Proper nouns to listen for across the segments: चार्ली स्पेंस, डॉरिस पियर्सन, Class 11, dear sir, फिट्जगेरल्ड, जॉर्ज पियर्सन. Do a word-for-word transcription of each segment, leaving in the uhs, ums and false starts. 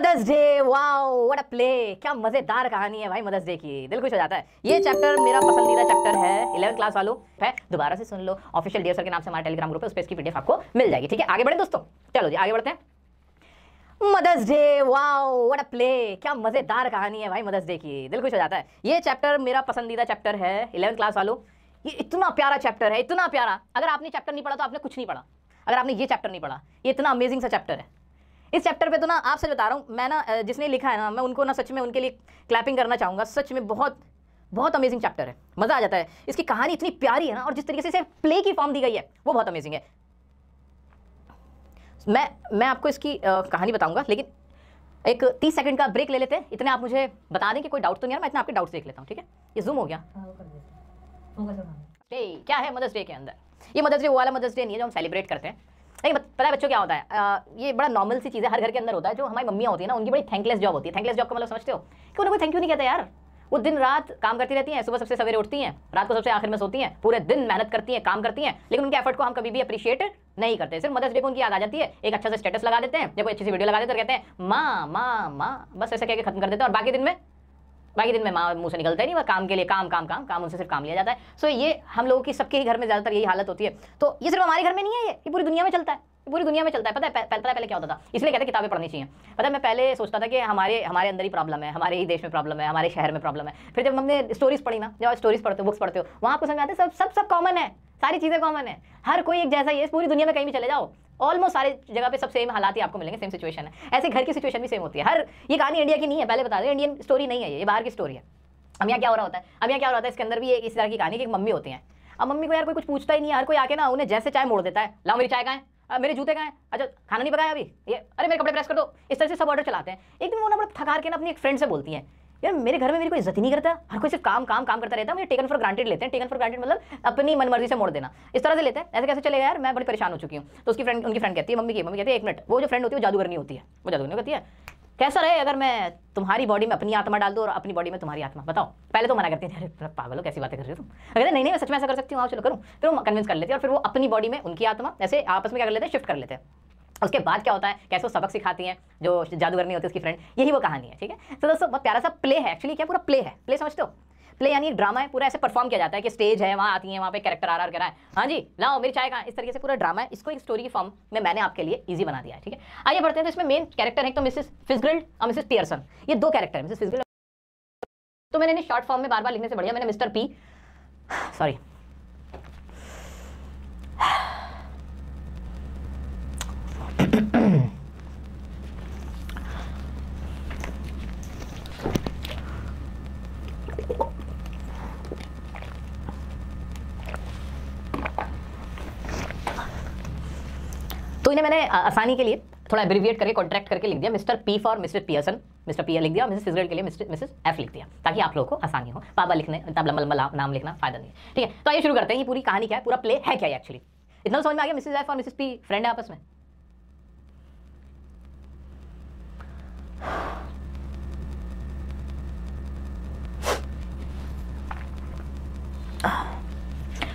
Mother's day, wow what a play, क्या मजेदार कहानी है भाई मदर्स डे की, दिल खुश हो जाता है। ये चैप्टर मेरा पसंदीदा चैप्टर है इलेवन क्लास वालों, है दोबारा से सुन लो। ऑफिशियल डियर सर के नाम से हमारा टेलीग्राम ग्रुप है, उस पे इसकी पीडीएफ आपको मिल जाएगी। ठीक है, आगे बढ़े दोस्तों, चलो जी आगे बढ़ते हैं। Mother's day, wow what a play, क्या मजेदार कहानी है भाई मदर्स डे की, दिल खुश हो जाता है। ये चैप्टर मेरा पसंदीदा चैप्टर है इलेवन क्लास वालों, ये इतना प्यारा चैप्टर है, इतना प्यारा। अगर आपने चैप्टर नहीं पढ़ा तो आपने कुछ नहीं पढ़ा, अगर आपने ये चैप्टर नहीं पढ़ा। ये इतना अमेजिंग सा चैप्टर है। इस चैप्टर पे तो ना आप सच बता रहा हूँ, मैं ना जिसने लिखा है ना, मैं उनको ना सच में उनके लिए क्लैपिंग करना चाहूँगा। सच में बहुत बहुत अमेजिंग चैप्टर है, मज़ा आ जाता है। इसकी कहानी इतनी प्यारी है ना, और जिस तरीके से इसे प्ले की फॉर्म दी गई है वो बहुत अमेजिंग है। मैं मैं आपको इसकी आ, कहानी बताऊँगा, लेकिन एक तीस सेकेंड का ब्रेक ले लेते हैं। इतने आप मुझे बता दें कि कोई डाउट तो नहीं है, मैं इतना आपके डाउट्स देख लेता हूँ। ठीक है, ये जूम हो गया। क्या है मदर्स डे के अंदर, ये मदर्स डे वो वाला मदर्स डे नहीं है जो हम सेलिब्रेट करते हैं। नहीं पता है बच्चों क्या होता है, आ, ये बड़ा नॉर्मल सी चीज़ है, हर घर के अंदर होता है। जो हमारी मम्मियाँ होती है ना, उनकी बड़ी थैंकलेस जॉब होती है। थैंकलेस जॉब का मतलब समझते हो कि उन्हें कोई थैंक यू नहीं कहता यार। वो दिन रात काम करती रहती हैं, सुबह सबसे सवेरे उठती हैं, रात को सबसे आखिर में सोती हैं, पूरे दिन मेहनत करती हैं, काम करती हैं, लेकिन उनके एफर्ट को हम कभी भी अप्रिशिएट नहीं करते। सिर्फ मदर्स डे को उनकी याद आ जाती है, एक अच्छा सा स्टेटस लगा देते हैं, जब कोई अच्छी सी वीडियो लगा देते हैं, कहते हैं माँ माँ माँ, बस ऐसे कह के खत्म कर देते हैं। और बाकी दिन में बाकी दिन में माँ मुँह से निकलता ही नहीं, वह काम के लिए काम काम काम काम, उनसे सिर्फ काम लिया जाता है। सो so, ये हम लोगों की सबके ही घर में ज़्यादातर यही हालत होती है। तो ये सिर्फ हमारे घर में नहीं है, ये ये पूरी दुनिया में चलता है, पूरी दुनिया में चलता है। पता है पहले पहले क्या होता था, इसलिए कहते हैं किताबें पढ़नी चाहिए। पता है मैं पहले सोचता था कि हमारे हमारे अंदर ही प्रॉब्लम है, हमारे ही देश में प्रॉब्लम है, हमारे शहर में प्रॉब्लम है। फिर जब हमने स्टोरीज पढ़ी ना, जब स्टोरीज पढ़ते हो, बुक्स पढ़ते हो, वहाँ आपको समझाते सब सब सब कॉमन है, सारी चीज़ें कॉमन है, हर कोई एक जैसा ही है। पूरी दुनिया में कहीं भी चले जाओ, ऑलमोस्ट सारे जगह पे सब सेम हालात ही आपको मिलेंगे, सेम सिचुएशन है। ऐसे घर की सिचुएशन भी सेम होती है। हर ये कहानी इंडिया की नहीं है, पहले बता दें, इंडियन स्टोरी नहीं है, ये बाहर की स्टोरी है। हम यहाँ क्या हो रहा होता है, हम यहाँ क्या हो रहा होता है, इसके अंदर भी इस तरह की कहानी की मम्मी होती है। अब मम्मी को यार कोई कुछ पूछता ही नहीं, हर कोई आके ना उन्हें जैसे चाय मोड़ देता है। लाओ मेरी चाय कहाँ है, मेरे जूते कहाँ हैं, अच्छा खाना नहीं पकाया अभी, ये अरे मेरे कपड़े प्रेस कर दो, इस तरह से सब ऑर्डर चलाते हैं। एक दिन वो ना बड़ा थकार के ना अपनी एक फ्रेंड से बोलती हैं यार मेरे घर में मेरी कोई इज्जत ही नहीं करता, हर कोई सिर्फ काम काम काम करता रहता है, मुझे टेकन फॉर ग्रांटेड लेते हैं। टेकन फॉर ग्रांटेड मतलब अपनी मनमर्जी से मोड़ देना, इस तरह से लेते हैं, ऐसे कैसे चलेगा यार, मैं बड़ी परेशान हो चुकी हूँ। तो उसकी फ्रेंड उनकी फ्रेंड कहती है मम्मी की मम्मी कहती है एक मिनट, वो जो फ्रेंड होती है वो जादूगरनी होती है, वो जादूगरनी होती है, कैसा रहे अगर मैं तुम्हारी बॉडी में अपनी आत्मा डाल दूँ और अपनी बॉडी में तुम्हारी आत्मा, बताओ। पहले तो मना करती है, अरे पागल हो कैसी बातें कर रहे हो तुम, अगर नहीं नहीं मैं सच में ऐसा कर सकती हूँ, आओ चलो करूँ। फिर वो कन्विंस कर लेती है और फिर वो अपनी बॉडी में उनकी आत्मा ऐसे आपस में क्या कर लेते हैं, शिफ्ट कर लेते हैं। उसके बाद क्या होता है, कैसे वो सबक सिखाती हैं जो जादूगरनी होती है उसकी फ्रेंड, यही वो कहानी है। ठीक है, तो दोस्तों बहुत प्यारा सा प्ले है, एक्चुअली क्या पूरा प्ले है, प्ले समझते हो, प्ले यानी ड्रामा है, पूरा ऐसे परफॉर्म किया जाता है कि स्टेज है, वहाँ आती है, वहाँ पे कैरेक्टर आ रहा है, कह रहा है हाँ जी लाओ मेरी चाय कहाँ, इस तरीके से पूरा ड्रामा है। इसको एक स्टोरी की फॉर्म में मैंने आपके लिए ईजी बना दिया है। ठीक है, आइए बढ़ते हैं। तो इसमें मेन कैरेक्टर है तो मिसेस फिट्जगेरल्ड और मिसेस पियर्सन, ये दो कैरेक्टर है। मिसेस फिट्जगेरल्ड तो मैंने इन्हें शॉर्ट फॉर्म में बार बार लिखने से बढ़िया मैंने मिस्टर पी सॉरी तो इन्हें मैंने आसानी के लिए थोड़ा एब्रिविएट करके कॉन्ट्रैक्ट करके लिख दिया, Mr P for Mr Pearson, Mr P लिख दिया, और मिसेस फिट्जगेरल्ड के लिए मिस्टर मिसेस एफ लिख दिया, ताकि आप लोगों को आसानी हो, बाबा लिखने लंबा लंबा नाम लिखना फायदा नहीं है। ठीक है, तो आइए शुरू करते हैं। ये पूरी कहानी क्या है, पूरा प्ले है क्या है, एक्चुअली इतना समझ में आ गया। मिसेस एफ और मिसेस पी फ्रेंड है आपस में,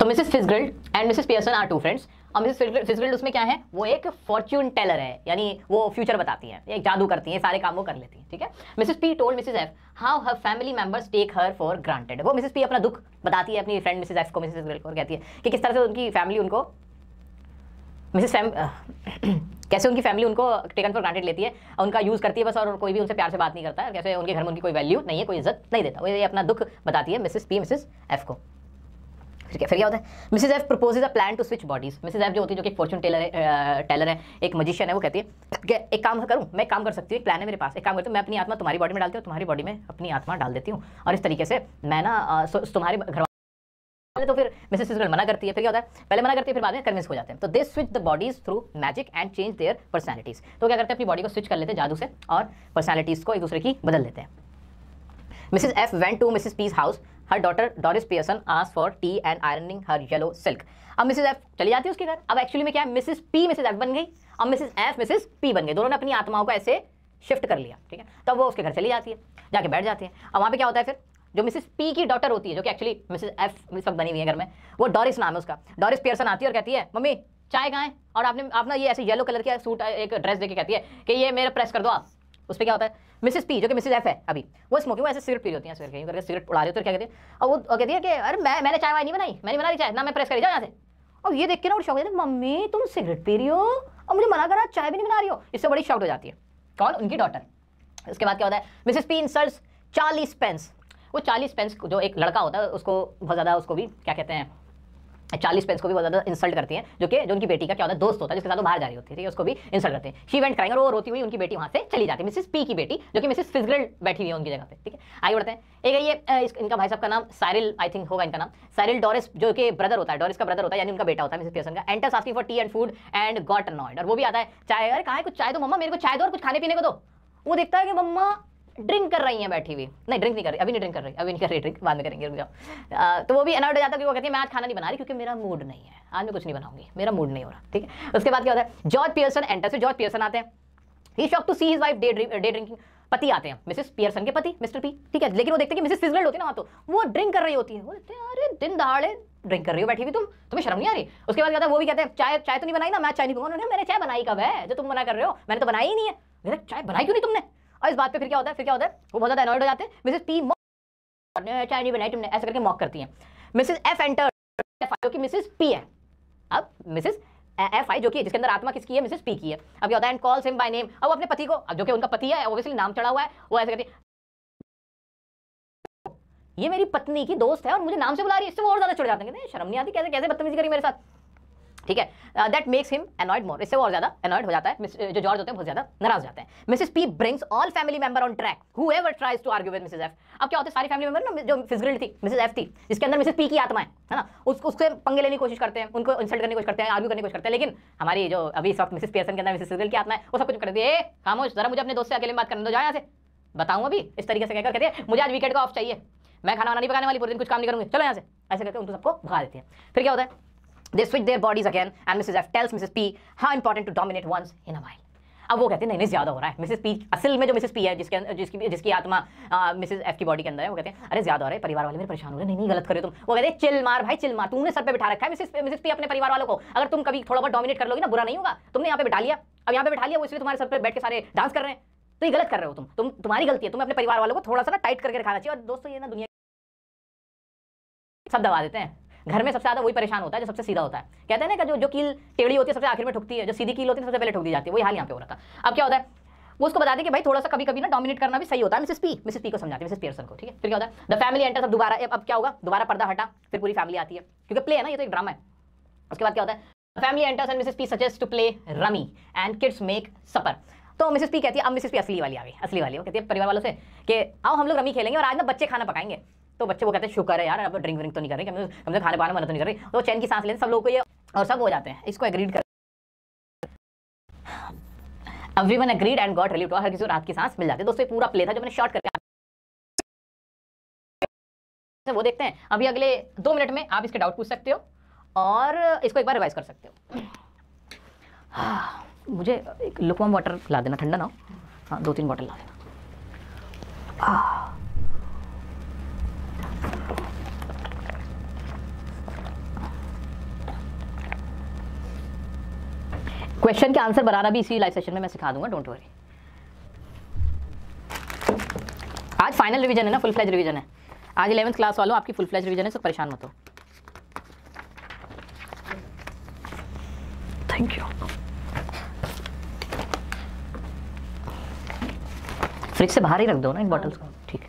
तो Mrs फिट्जगेरल्ड and Mrs Pearson are two friends, और मिसेस फिट्जगेरल्ड उसमें क्या है, वो एक फॉर्च्यून टेलर है, यानी वो फ्यूचर बताती हैं, एक जादू करती हैं, सारे काम वो कर लेती हैं। ठीक है, Mrs P told Mrs F how her family members take her for granted, वो मिसेस पी अपना दुख बताती है अपनी फ्रेंड मिसेस एफ को, मिसेस फिट्जगेरल्ड को, कहती है कि किस तरह से उनकी फैमिली उनको मिसेस कैसे उनकी फैमिली उनको टेकन फॉर ग्रांटेड लेती है, उनका यूज़ करती है बस, और कोई भी उनसे प्यार से बात नहीं करता है, कैसे उनके घर में उनकी कोई वैल्यू नहीं है, कोई इज्जत नहीं देता, वो ये अपना दुख बताती है मिसेस पी मिसेस एफ को। फिर क्या फिर क्या होता है, Mrs F proposes a plan to switch bodies, Mrs F जो होती है जो कि फॉर्चून टेलर है टेलर है एक मजिशियन है, वो कहती है कि एक काम करूँ मैं, एक काम कर सकती हूँ, एक प्लान है मेरे पास, एक काम करती हूँ मैं अपनी आत्मा तुम्हारी बॉडी में डालती हूँ, तुम्हारी बॉडी में अपनी आत्मा डाल देती हूँ, और इस तरीके से मैं ना तुम्हारे घर वाले। तो फिर मिसेस फिट्जगेरल्ड मना करती है, फिर क्या होता है, पहले मना करती है फिर बाद में कन्विंस हो जाते हैं। तो they switch the bodies through magic and change their personalities, तो क्या करते हैं अपनी बॉडी को स्विच कर लेते हैं जादू से, और पर्सनैलिटीज़ को एक दूसरे की बदल देते हैं। Mrs F went to Mrs P's house, her daughter डॉरिस पियर्सन ask for tea and ironing her yellow silk, अब मिसेस एफ चली जाती है उसके घर। अब एक्चुअली में क्या है, मिसेस पी मिसेस एफ बन गई, अब मिसेस एफ मिसेस पी बन गई, दोनों ने अपनी आत्माओं को ऐसे शिफ्ट कर लिया। ठीक है, तब वो उसके घर चली जाती है, जाके बैठ जाती है। अब वहाँ पे क्या होता है, फिर जो मिसेस पी की डॉटर होती है जो कि एक्चुअली मिसेस एफ मिस बनी हुई है घर में, वो डॉरिस नाम है उसका, डॉरिस पियर्सन आती है और कहती है मम्मी चाय कहाँ है, और आपने आप ना ये ऐसे येलो कलर के सूट एक ड्रेस देके कहती है कि ये मेरा प्रेस कर दो आप, उस पर क्या होता है, मिसेस पी जो कि मिसेस एफ है अभी, वो स्मोकिंग में ऐसे सिगरेट पी रही होती है, सिगरेट करके सिगरेट उड़ा रही होती है, क्या कहती है, और वो कहती है कि अरे मैं मैंने चाय वाय नहीं बनाई, मैंने बना दी चाय ना, मैं प्रेस करी, जाओ यहाँ से। और ये देख के ना वो शौक हो जाती है, मम्मी तुम सिगरेट पी रही हो और मुझे मना करा, चाय भी नहीं बना रही हो। इससे बड़ी शॉक्ड हो जाती है कौन, उनकी डॉटर। उसके बाद क्या होता है, Mrs P insults चार्ली स्पेंस। वो चार्ली स्पेंस जो एक लड़का होता है उसको बहुत ज़्यादा, उसको भी क्या कहते हैं, चार्ली स्पेंस को भी बहुत ज़्यादा इंसल्ट करती है, जो कि जो उनकी बेटी का क्या होता है दोस्त होता है, जिसके साथ वो बाहर जा रही होती है, उसको भी इंसल्ट करते हैं। शी वेंट क्राइंग, और वो रोती हुई उनकी बेटी वहाँ से चली जाती है, मिसेस पी की बेटी जो कि मिसेस फिट्जगेरल्ड बैठी हुई है उनकी जगह पे। ठीक है, आगे बढ़ते हैं। एक है ये इस, इनका भाई साहब का नाम साइरिल, आई थिंक होगा इनका नाम साइरिल डॉरिस, जो कि ब्रदर होता है, डॉरिस का ब्रदर होता है, यानी उनका बेटा होता है मिसेस पियर्सन का। Enters asking for tea and food and got annoyed, और वो भी आता है चाय, अरे कहाँ है कुछ चाय दो मम्मा, मेरे को चाय दो और कुछ खाने पीने को दो। वो देखता है कि मम्मा ड्रिंक कर रही हैं बैठी हुई, नहीं ड्रिंक नहीं कर रही, अभी नहीं ड्रिंक कर रही, अभी नहीं कर रही, ड्रिंक बाद में करेंगे, रुक जाओ। तो वो भी अनॉयड हो जाता है कि वो कहती है मैं आज खाना नहीं बना रही क्योंकि मेरा मूड नहीं है, आज मैं कुछ नहीं बनाऊंगी, मेरा मूड नहीं हो रहा। ठीक है, उसके बाद क्या होता है, जॉर्ज पियर्सन enters, जॉर्ज पियर्सन आते हैं, he shock to see his wife day drinking. पति आते हैं मिसेस पियर्सन के, पति मिस्टर पी। ठीक है, लेकिन वो देखते हैं कि मिसेस फिट्जगेरल्ड होती है ना वहाँ, तो वो ड्रिंक कर रही होती है, वो कहते हैं अरे दिन दहाड़े ड्रिंक कर रही हो बैठी हुई तुम, तुम्हें शर्म नहीं आ रही। उसके बाद क्या होता है, वो भी कहते हैं चाय चाय तो नहीं बनाई ना, मैं चाय नहीं पीऊंगा। मैंने चाय बनाई कब है, जो तुम मना कर रहे हो, मैंने तो बनाई ही नहीं है, मेरा चाय बनाई क्यों नहीं तुमने। और इस बात पे फिर क्या होता है, फिर क्या होता है वो बहुत ज्यादा एनॉयड हो जाते हैं, मिसेस पी चाय नहीं बनाई तुमने, ऐसे करके मॉक करती हैं। मिसेस एफ एंटर्स, जो कि मिसेस पी है, अब मिसेस एफ आई जो कि जिसके अंदर आत्मा किसकी है, मिसेस पी की है। अब क्या होता है, and calls him by name, अब अपने पति को, अब जो कि उनका पति है ऑब्वियसली नाम चढ़ा हुआ है, वो ऐसे करती है ये मेरी पत्नी की दोस्त है और मुझे नाम से बुला रही है, इससे वो और ज्यादा चढ़ जाते हैं, शर्म नहीं आती, कैसे कैसे बदतमीजी करी मेरे साथ। ठीक है, that makes him annoyed more, इससे वो और ज्यादा अनॉयड हो जाता है, जो जॉर्ज होते हैं बहुत ज्यादा नाराज हो जाते हैं। Mrs P brings all family member on track, whoever tries to argue with Mrs F. अब क्या होता है, सारी फैमिली मेंबर ना, जो फिट्जगेरल्ड थी, मिसेस एफ थी, जिसके अंदर मिसेस पी की आत्मा है ना, उस, उससे पंगे लेने की कोशिश करते हैं, उनको इंसल्ट करने की कोशिश करते हैं, आर्ग्यू करने की कोशिश करते हैं। लेकिन हमारी जो अभी इस वक्त मिसेस पियर्सन के अंदर मिसेस फिट्जगेरल्ड की आत्मा है, वो सब कुछ कर देती है, खामोश जरा, मुझे अपने दोस्त से अकेले बात करने दो, जाओ यहाँ से, बताऊँ अभी, इस तरीके से कहकर कहते हैं मुझे आज वीकेंड का ऑफ चाहिए, मैं खाना वाना नहीं पकाने वाली, पूरे दिन कुछ काम नहीं करूँगी, चलो यहाँ से, ऐसे करके उनको सबको भगा देते हैं। फिर क्या होता है, They switch their bodies again and Missus F tells Missus P how important to dominate once in a while. अब वो कहते हैं नहीं नहीं ज़्यादा हो रहा है, मिसेस पी असल में जो मिसेस पी है जिसके जिसकी जिसकी आत्मा मिसेस एफ की बॉडी के अंदर है, वो कहते हैं अरे ज़्यादा हो रहा है, परिवार वाले मेरे परेशान हो रहे हैं, नहीं नहीं गलत करे तुम। वो कहते हैं चिल मार भाई चिल मार, तुमने सर पे बिठा रखा है मिसेस मिसेस पी अपने परिवार वालों को, अगर तुम कभी थोड़ा बहुत डोमिनेट कर लोगे ना बुरा नहीं होगा, तुमने यहाँ पे बिठा लिया, अब यहाँ पे बिठा लिया, वो इसलिए तुम्हारे सर पर बैठ के सारे डांस कर रहे हैं, तो ये गलत कर रहे हो तुम तुम तुम्हारी गलती है, तुम्हें अपने परिवार वालों को थोड़ा सा ना टाइट करके रखना चाहिए। और दोस्तों ये ना दुनिया सब दबा देते हैं, घर में सबसे ज्यादा वही परेशान होता है जो सबसे सीधा होता है, कहते हैं ना जो जो कील टेढ़ी होती है सबसे आखिर में ठुकती है, जो सीधी कील होती है सबसे पहले ठुक दी जाती है, वही हाल यहाँ पे हो रहा था। अब क्या होता है, वो उसको बताते हैं कि भाई थोड़ा सा कभी कभी ना डोमिनेट करना भी सही होता है, मिसेस पी मिसेस पी को समझाते हैं मिसेस पियर्सन को। ठीक है, फिर क्या होता है, द फैमिली एंटर्स, अब दोबारा अब क्या होगा, दोबारा पर्दा हटा, फिर पूरी फैमिली आती है, क्योंकि प्ले है ना, ये तो एक ड्रामा है। उसके बाद क्या होता है, the family enters and Mrs P suggest to play rummy and kids make supper. तो मिसेस पी कहती है, अब मिसेस पी असली वाली आ गई, असली वाली वो कहती है परिवार वालों से कि आओ हम लोग रमी खेलेंगे और आज ना बच्चे खाना पकाएंगे। तो बच्चे वो कहते हैं शुक्र है यार, अब ड्रिंक व्रिंक तो नहीं कर रहे, कम कम से खाने पाने मना तो नहीं कर रहे, तो चैन की सांस लेते सब लोग को ये, और सब हो जाते हैं इसको एग्रीड कर, everyone agreed and got relieved, हर किसी को रात की सांस मिल जाती है। दोस्तों पूरा प्ले था जो मैंने शॉर्ट करके वो देखते हैं। अभी अगले दो मिनट में आप इसके डाउट पूछ सकते हो और इसको एक बार रिवाइज कर सकते हो। हाँ, मुझे एक लुकवार्म वाटर ला देना, ठंडा ना हो, हाँ दो तीन बॉटल ला देना। क्वेश्चन के आंसर बनाना भी इसी लाइव सेशन में मैं सिखा दूंगा, डोंट वरी। आज फाइनल रिवीजन है ना, फुल फ्लैज रिवीजन है आज, इलेवेंथ क्लास वालों आपकी फुल फ्लैज रिवीजन है, सब परेशान मत हो। Thank you. फ्रिज से बाहर ही रख दो ना इन बॉटल्स को, ठीक है।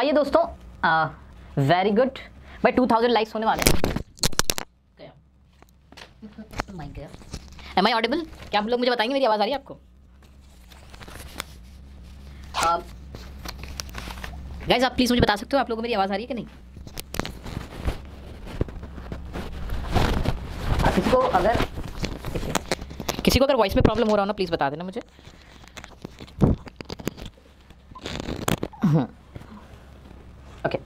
आइए दोस्तों, वेरी गुड भाई, टू थाउज़ेंड लाइक्स होने वाले हैं। Am I audible? क्या आप लोग मुझे बताएंगे मेरी आवाज़ आ रही है आपको? गाइज आप प्लीज़ मुझे बता सकते हो आप लोगों को मेरी आवाज़ आ रही है कि नहीं? किसी को अगर किसी को अगर वॉइस में प्रॉब्लम हो रहा हो ना प्लीज़ बता देना मुझे। ओके,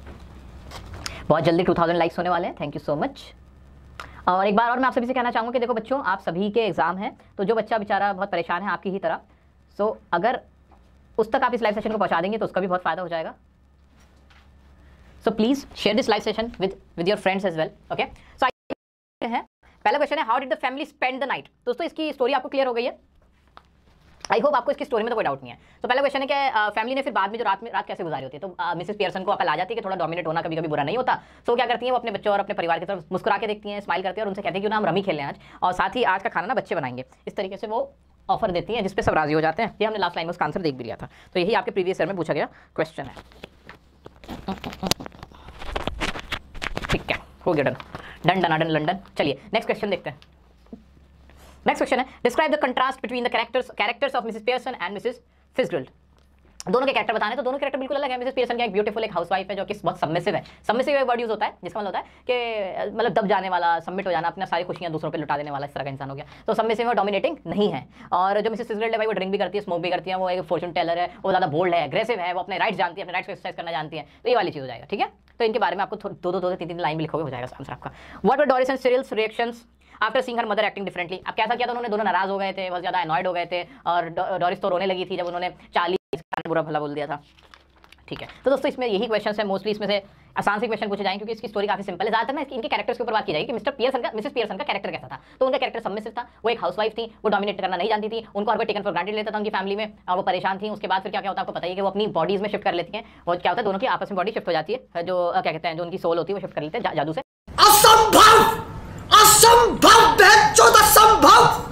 बहुत जल्दी टू थाउजेंड लाइक्स होने वाले हैं, थैंक यू सो मच। और एक बार और मैं आप सभी से कहना चाहूँगा कि देखो बच्चों, आप सभी के एग्ज़ाम हैं, तो जो बच्चा बेचारा बहुत परेशान है आपकी ही तरह, सो so, अगर उस तक आप इस लाइव सेशन को पहुँचा देंगे तो उसका भी बहुत फ़ायदा हो जाएगा। So please share this live session with with your friends as well. Okay, so I है पहला क्वेश्चन है, how did the family spend the night. दोस्तों इसकी स्टोरी आपको क्लियर हो गई है, आई होप आपको इसकी स्टोरी में तो कोई डाउट नहीं है। तो पहला क्वेश्चन है कि फैमिली ने फिर बाद में जो रात में रात कैसे गुजारी होती है। तो मिसेस पियर्सन को अकल आ जाती है कि थोड़ा डोमिनेट होना कभी कभी बुरा नहीं होता। तो क्या करती हैं, वो अपने बच्चों और अपने परिवार की तरफ मुस्कुरा के देखती हैं, स्माइल करती है और उनसे कहती है कि ना हम रमी खेल रहे हैं आज, और साथ ही आज का खाना ना बच्चे बनाएंगे। इस तरीके से वो ऑफर देती हैं जिसपे सब राजी हो जाते हैं। ये हमने लास्ट लाइन में उसका आंसर देख भी लिया था। तो यही आपके प्रीवियस ईयर में पूछा गया क्वेश्चन है। ठीक है, हो गया done done done done London. चलिए नेक्स्ट क्वेश्चन देखते हैं। नेक्स्ट क्वेश्चन है, describe the contrast between the characters characters of Mrs Pearson and Mrs फिट्जगेरल्ड। दोनों के कैरेक्टर बताने, तो दोनों कैरेक्टर बिल्कुल अलग है। मिसेस पियर्सन क्या एक ब्यूटीफुल एक हाउसवाइफ है जो कि बहुत सबमिसिव है। सबमिसिव एक वर्ड यूज होता है जिसका मतलब होता है कि मतलब दब जाने वाला, सबमिट हो जाना, अपना सारी खुशियां दूसरों पे लुटा देने वाला, इस तरह का इंसान हो गया। तो सबमिसिव और डोमिनेटिंग नहीं है। और जो मिसेस फिट्जगेरल्ड है भाई, वो ड्रिंक भी करती है, स्मोक भी करती है, वो एक फॉर्चून टेलर है, वो ज़्यादा बोल्ड है, अग्रेसिव है, वो अपने राइट्स जानती है, अपने राइट्स को एक्सरसाइज करना जानती है। तो ये वाली चीज़ हो जाएगा। ठीक है, तो इनके बारे में आपको दो दो दो तीन तीन लाइन में लिखोगे, हो जाएगा आंसर आपका। What were Doris and Cyril's reactions after seeing her mother acting differently. अब कैसा किया था उन्होंने, दोनों नाराज हो गए थे, बहुत ज़्यादा अनॉयड हो गए थे, और डोरिस तो रोने लगी थी जब उन्होंने चालीस का बुरा भला बोल दिया था। ठीक है, तो दोस्तों इसमें यही क्वेश्चन है मोस्टली। इसमें से आसान से क्वेश्चन पूछे जाएंगे क्योंकि इसकी स्टोरी काफी सिंपल है। ज़्यादातर ना इनके कैरेक्टर्स के ऊपर बात की जाएगी कि मिस्टर पियर्सन का मिसेस पियर्सन का कैरेक्टर कैसा था। तो उनका कैरेक्टर सबमिसिव था, वो एक हाउसवाइफ थी, वो डोमिनेट करना नहीं जानती थी, उनको और टेकन फॉर ग्रांटेड लेता था उनकी फैमिली में, और वो परेशान थी। उसके बाद फिर क्या क्या होता है आपको पता है कि वो अपनी बॉडीज में शिफ्ट कर लेती हैं, और क्या होता है दोनों की आपस में बॉडी शिफ्ट हो जाती है, जो क्या कहते हैं जो उनकी सोल होती है वो शिफ्ट कर लेते हैं जादू से। असंभव असंभव